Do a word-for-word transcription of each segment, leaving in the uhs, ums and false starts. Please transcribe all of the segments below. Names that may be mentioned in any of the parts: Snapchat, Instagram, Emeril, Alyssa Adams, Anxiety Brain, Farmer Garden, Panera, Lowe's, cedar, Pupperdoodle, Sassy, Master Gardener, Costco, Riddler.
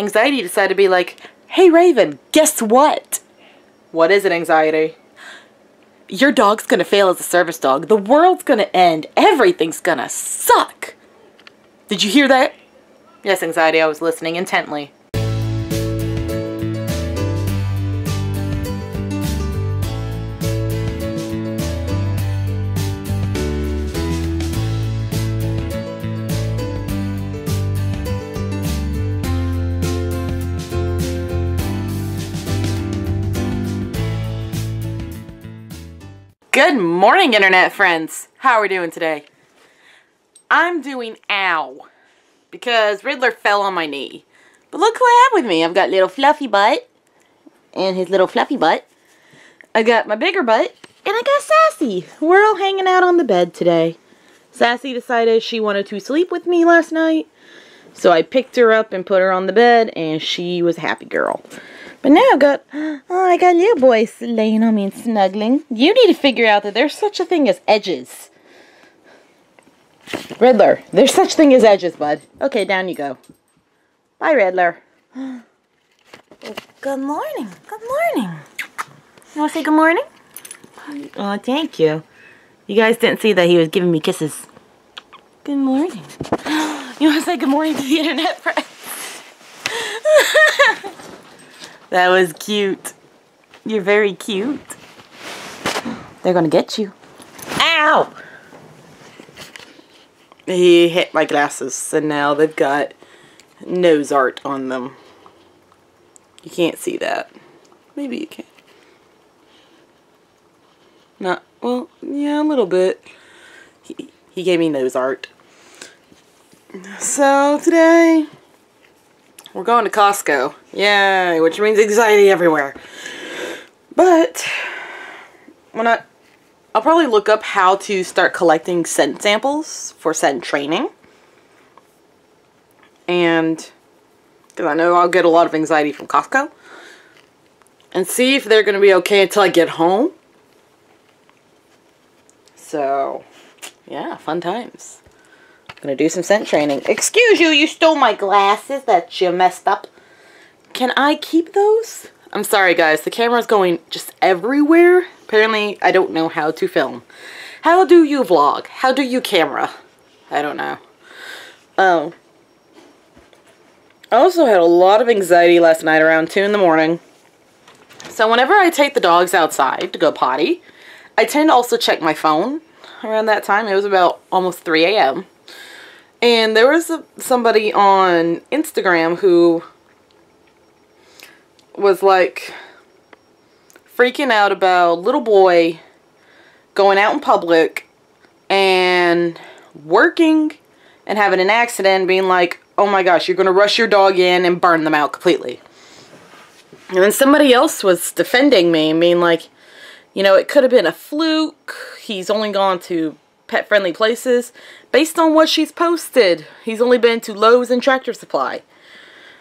Anxiety decided to be like, hey Raven, guess what? What is it, Anxiety? Your dog's gonna fail as a service dog. The world's gonna end. Everything's gonna suck. Did you hear that? Yes, Anxiety, I was listening intently. Good morning, internet friends. How are we doing today? I'm doing ow because Riddler fell on my knee. But look who I have with me. I've got little fluffy butt and his little fluffy butt. I got my bigger butt and I got Sassy. We're all hanging out on the bed today. Sassy decided she wanted to sleep with me last night. So I picked her up and put her on the bed and she was a happy girl. But now I've got, oh, I got little boys laying on me and snuggling. You need to figure out that there's such a thing as edges. Riddler, there's such thing as edges, bud. Okay, down you go. Bye, Riddler. Good morning. Good morning. You want to say good morning? Oh, thank you. You guys didn't see that he was giving me kisses. Good morning. You want to say good morning to the internet friends? That was cute. You're very cute. They're gonna get you. Ow! He hit my glasses and now they've got nose art on them. You can't see that. Maybe you can. Not, well, yeah, a little bit. He, he gave me nose art. So today, we're going to Costco. Yay, which means anxiety everywhere. But when I, I'll probably look up how to start collecting scent samples for scent training. And because I know I'll get a lot of anxiety from Costco. And see if they're going to be okay until I get home. So, yeah, fun times. Gonna do some scent training. Excuse you, you stole my glasses that you messed up. Can I keep those? I'm sorry guys, the camera's going just everywhere. Apparently, I don't know how to film. How do you vlog? How do you camera? I don't know. Oh. I also had a lot of anxiety last night around two in the morning. So whenever I take the dogs outside to go potty, I tend to also check my phone around that time. It was about almost three A M And there was a, somebody on Instagram who was like freaking out about a little boy going out in public and working and having an accident, being like, oh my gosh, you're going to rush your dog in and burn them out completely. And then somebody else was defending me and being like, you know, it could have been a fluke. He's only gone to pet-friendly places. Based on what she's posted, he's only been to Lowe's and Tractor Supply.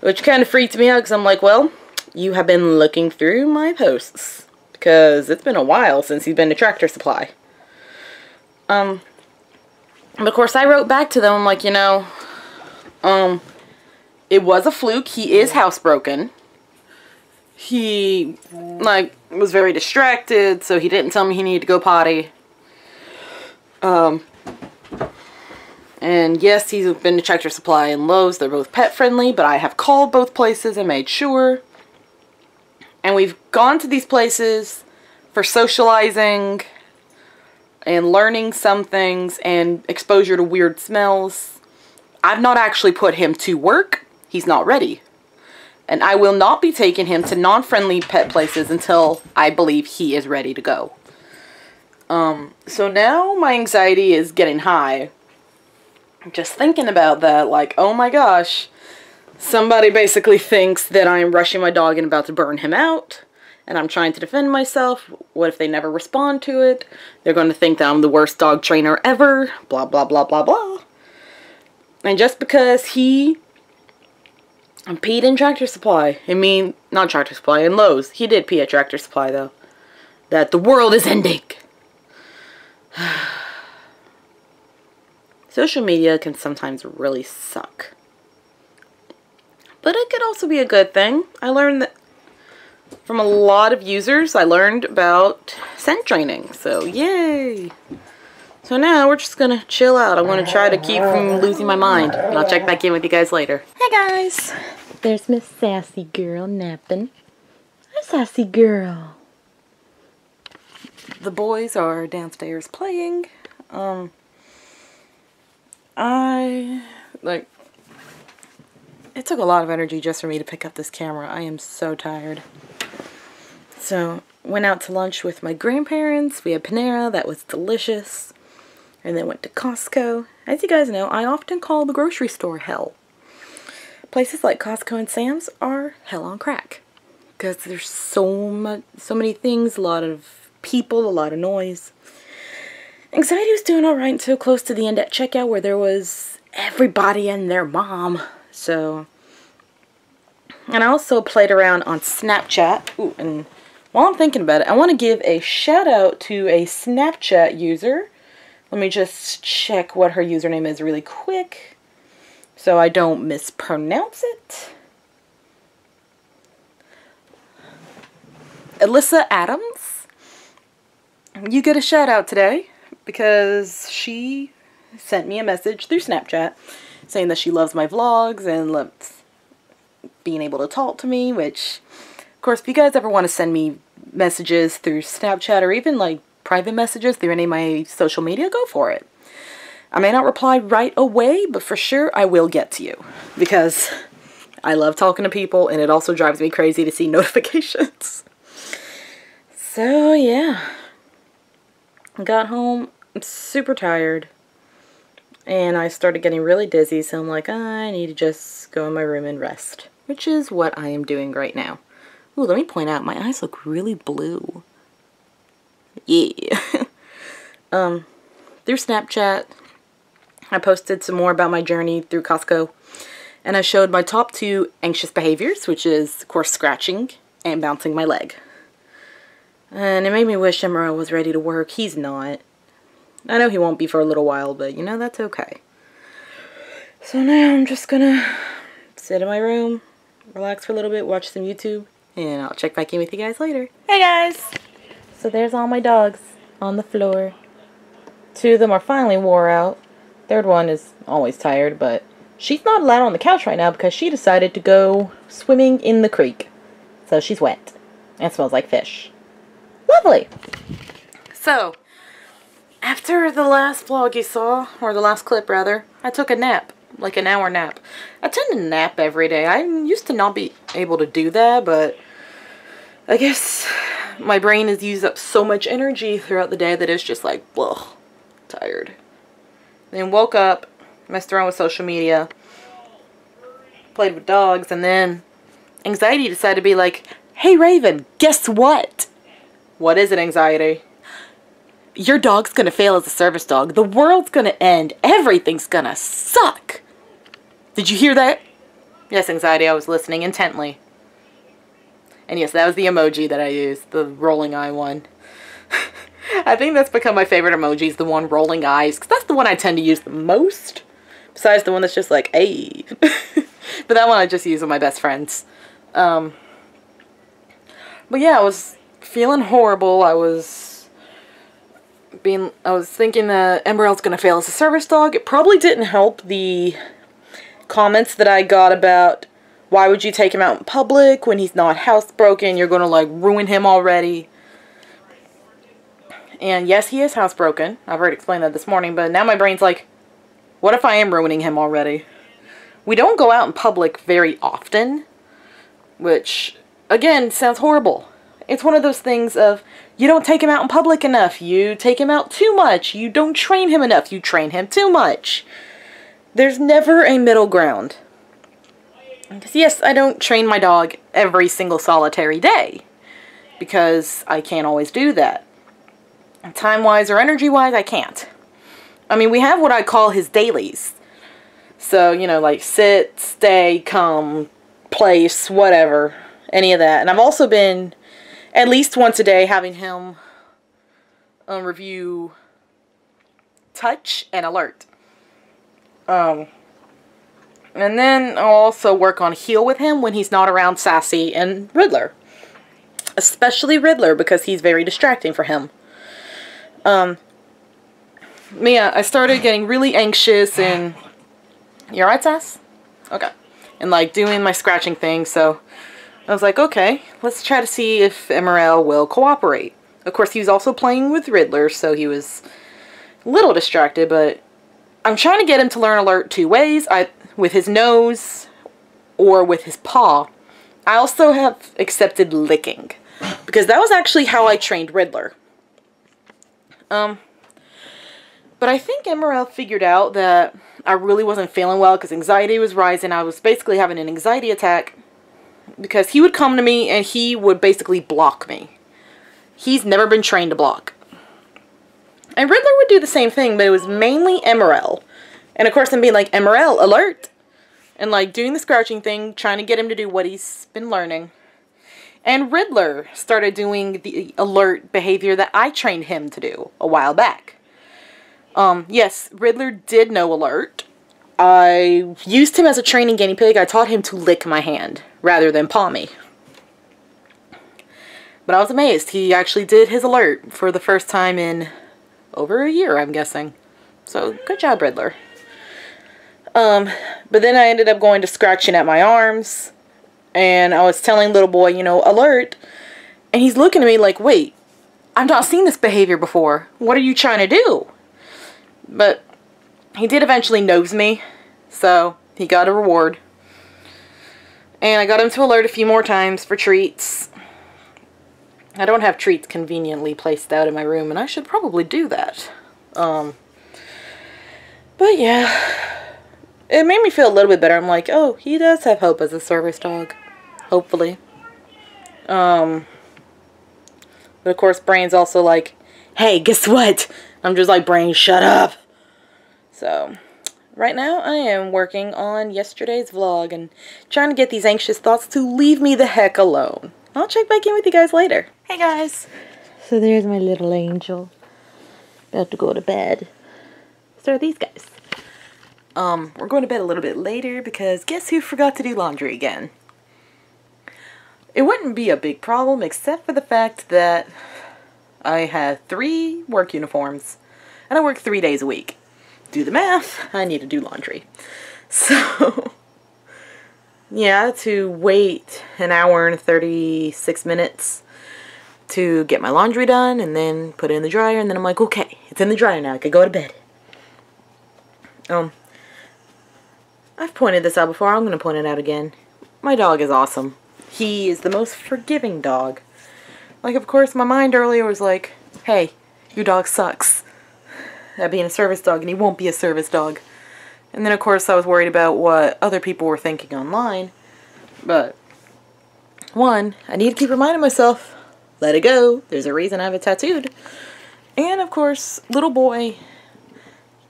Which kind of freaked me out because I'm like, well, you have been looking through my posts. Because it's been a while since he's been to Tractor Supply. Um, and of course, I wrote back to them. I'm like, you know, um, it was a fluke. He is housebroken. He, like, was very distracted, so he didn't tell me he needed to go potty. Um, and yes, he's been to Tractor Supply and Lowe's. They're both pet friendly, but I have called both places and made sure. And we've gone to these places for socializing and learning some things and exposure to weird smells. I've not actually put him to work. He's not ready. And I will not be taking him to non-friendly pet places until I believe he is ready to go. Um, so now my anxiety is getting high. I'm just thinking about that, like, oh my gosh, somebody basically thinks that I'm rushing my dog and about to burn him out, and I'm trying to defend myself. What if they never respond to it? They're going to think that I'm the worst dog trainer ever, blah, blah, blah, blah, blah. And just because he peed in Tractor Supply, I mean, not Tractor Supply, in Lowe's. He did pee at Tractor Supply, though. That the world is ending. Social media can sometimes really suck. but it could also be a good thing. I learned that from a lot of users, I learned about scent training, so yay! So now we're just gonna chill out. I wanna try to keep from losing my mind, and I'll check back in with you guys later. Hey guys! There's Miss Sassy Girl napping. Hi Sassy Girl! The boys are downstairs playing. Um, I, like, it took a lot of energy just for me to pick up this camera. I am so tired. So, went out to lunch with my grandparents. We had Panera. That was delicious. And then went to Costco. As you guys know, I often call the grocery store hell. Places like Costco and Sam's are hell on crack. Because there's so much, so many things, a lot of people, a lot of noise. Anxiety was doing alright until close to the end at checkout where there was everybody and their mom. So, and I also played around on Snapchat. Ooh, and while I'm thinking about it, I want to give a shout out to a Snapchat user. Let me just check what her username is really quick so I don't mispronounce it. Alyssa Adams. You get a shout out today because she sent me a message through Snapchat saying that she loves my vlogs and loves being able to talk to me, which, of course, if you guys ever want to send me messages through Snapchat or even like private messages through any of my social media, go for it. I may not reply right away, but for sure I will get to you because I love talking to people and it also drives me crazy to see notifications. So yeah, got home, I'm super tired. And I started getting really dizzy, so I'm like, I need to just go in my room and rest, which is what I am doing right now. Ooh, let me point out, my eyes look really blue. Yeah. um, through Snapchat, I posted some more about my journey through Costco, and I showed my top two anxious behaviors, which is, of course, scratching and bouncing my leg. And it made me wish Emeril was ready to work. He's not. I know he won't be for a little while, but you know, that's okay. So now I'm just gonna sit in my room, relax for a little bit, watch some YouTube, and I'll check back in with you guys later. Hey guys! So there's all my dogs on the floor. Two of them are finally wore out. Third one is always tired, but she's not allowed on the couch right now because she decided to go swimming in the creek. So she's wet and smells like fish. Lovely! So, after the last vlog you saw, or the last clip rather, I took a nap, like an hour nap. I tend to nap every day. I used to not be able to do that, but I guess my brain has used up so much energy throughout the day that it's just like, ugh, tired. Then woke up, messed around with social media, played with dogs, and then anxiety decided to be like, hey Raven, guess what? What is it, anxiety? Your dog's gonna fail as a service dog. The world's gonna end. Everything's gonna suck. Did you hear that? Yes, anxiety, I was listening intently. And yes, that was the emoji that I used, the rolling eye one. I think that's become my favorite emoji, is the one rolling eyes, because that's the one I tend to use the most, besides the one that's just like, hey. But that one I just use with my best friends. Um, but yeah, I was feeling horrible. I was... Being, I was thinking that Emeril's gonna fail as a service dog. It probably didn't help the comments that I got about why would you take him out in public when he's not housebroken? You're gonna like ruin him already. And yes, he is housebroken. I've already explained that this morning, but now my brain's like, what if I am ruining him already? We don't go out in public very often, which again sounds horrible. It's one of those things of, you don't take him out in public enough, you take him out too much, you don't train him enough, you train him too much. There's never a middle ground. Because yes, I don't train my dog every single solitary day, because I can't always do that. Time-wise or energy-wise, I can't. I mean, we have what I call his dailies. So, you know, like sit, stay, come, place, whatever, any of that. And I've also been... at least once a day having him um, review touch and alert. Um, And then I'll also work on heal with him when he's not around Sassy and Riddler. Especially Riddler, because he's very distracting for him. Um, yeah, I started getting really anxious and... You alright, Sass? Okay. And like doing my scratching thing, so... I was like, okay, let's try to see if Emeril will cooperate. Of course, he was also playing with Riddler, so he was a little distracted, but... I'm trying to get him to learn alert two ways, I, with his nose or with his paw. I also have accepted licking, because that was actually how I trained Riddler. Um, but I think Emeril figured out that I really wasn't feeling well because anxiety was rising. I was basically having an anxiety attack because he would come to me and he would basically block me. He's never been trained to block. And Riddler would do the same thing, but it was mainly Emeril. And of course I'm being like, Emeril, alert! And like doing the scratching thing, trying to get him to do what he's been learning. And Riddler started doing the alert behavior that I trained him to do a while back. Um, yes, Riddler did know alert. I used him as a training guinea pig. I taught him to lick my hand rather than paw me. But I was amazed. He actually did his alert for the first time in... over a year, I'm guessing. So, good job, Riddler. Um, but then I ended up going to scratching at my arms. And I was telling little boy, you know, alert. And he's looking at me like, wait, I've not seen this behavior before. What are you trying to do? But he did eventually nose me. So, he got a reward. And I got him to alert a few more times for treats. I don't have treats conveniently placed out in my room, and I should probably do that. Um, but yeah, it made me feel a little bit better. I'm like, oh, he does have hope as a service dog, hopefully. Um, but of course, Brain's also like, hey, guess what? I'm just like, Brain, shut up. So right now I am working on yesterday's vlog and trying to get these anxious thoughts to leave me the heck alone. I'll check back in with you guys later. Hey guys. So there's my little angel. About to go to bed. So are these guys. Um, we're going to bed a little bit later because guess who forgot to do laundry again? It wouldn't be a big problem except for the fact that I have three work uniforms and I work three days a week. Do the math. I need to do laundry. So... yeah, to wait an hour and thirty-six minutes to get my laundry done and then put it in the dryer, and then I'm like, okay, it's in the dryer now, I could go to bed. Um, I've pointed this out before, I'm going to point it out again. My dog is awesome. He is the most forgiving dog. Like, of course, my mind earlier was like, hey, your dog sucks at being a service dog, and he won't be a service dog. And then, of course, I was worried about what other people were thinking online. But, one, I need to keep reminding myself, let it go. There's a reason I have it tattooed. And, of course, little boy,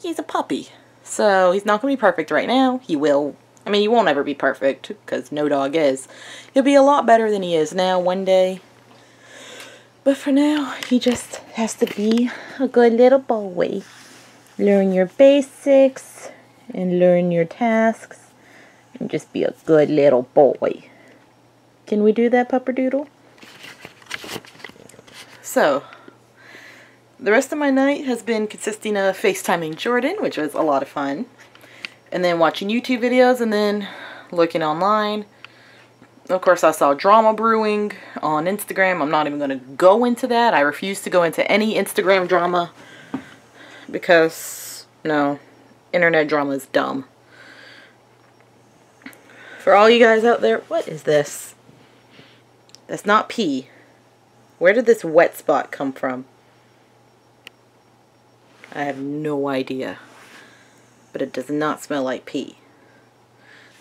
he's a puppy. So, he's not going to be perfect right now. He will. I mean, he won't ever be perfect, because no dog is. He'll be a lot better than he is now one day. But for now, he just has to be a good little boy. Learn your basics. And learn your tasks. And just be a good little boy. Can we do that, Pupperdoodle? So, the rest of my night has been consisting of FaceTiming Jordan, which was a lot of fun. And then watching YouTube videos and then looking online. Of course, I saw drama brewing on Instagram. I'm not even going to go into that. I refuse to go into any Instagram drama. Because, no... internet drama is dumb. For all you guys out there, what is this? That's not pee. Where did this wet spot come from? I have no idea. But it does not smell like pee.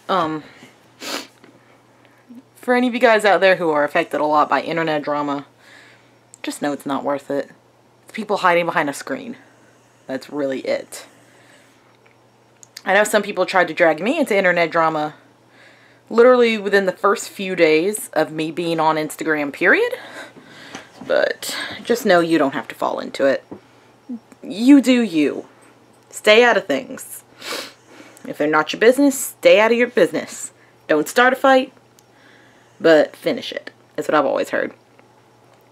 Um, for any of you guys out there who are affected a lot by internet drama, just know it's not worth it. It's people hiding behind a screen. That's really it. I know some people tried to drag me into internet drama literally within the first few days of me being on Instagram, period. But just know you don't have to fall into it. You do you. Stay out of things. If they're not your business, stay out of your business. Don't start a fight, but finish it. That's what I've always heard.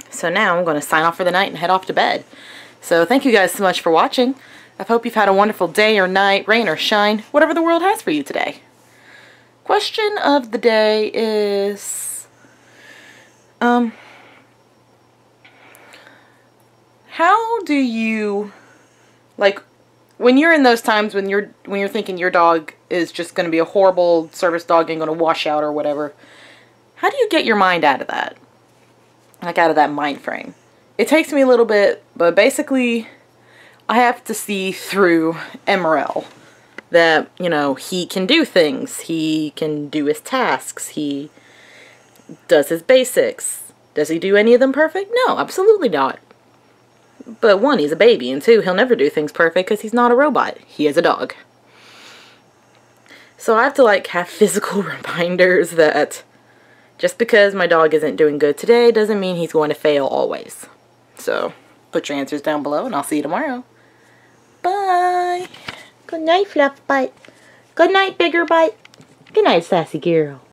So now I'm going to sign off for the night and head off to bed. So thank you guys so much for watching. I hope you've had a wonderful day or night, rain or shine, whatever the world has for you today. Question of the day is, um, how do you, like, when you're in those times when you're when you're thinking your dog is just going to be a horrible service dog and going to wash out or whatever, how do you get your mind out of that? Like, out of that mind frame? It takes me a little bit, but basically I have to see through Emeril that, you know, he can do things. He can do his tasks. He does his basics. Does he do any of them perfect? No, absolutely not. But one, he's a baby, and two, he'll never do things perfect because he's not a robot. He is a dog. So I have to, like, have physical reminders that just because my dog isn't doing good today doesn't mean he's going to fail always. So put your answers down below, and I'll see you tomorrow. Bye. Good night, Fluff Butt. Good night, Bigger Butt. Good night, Sassy Girl.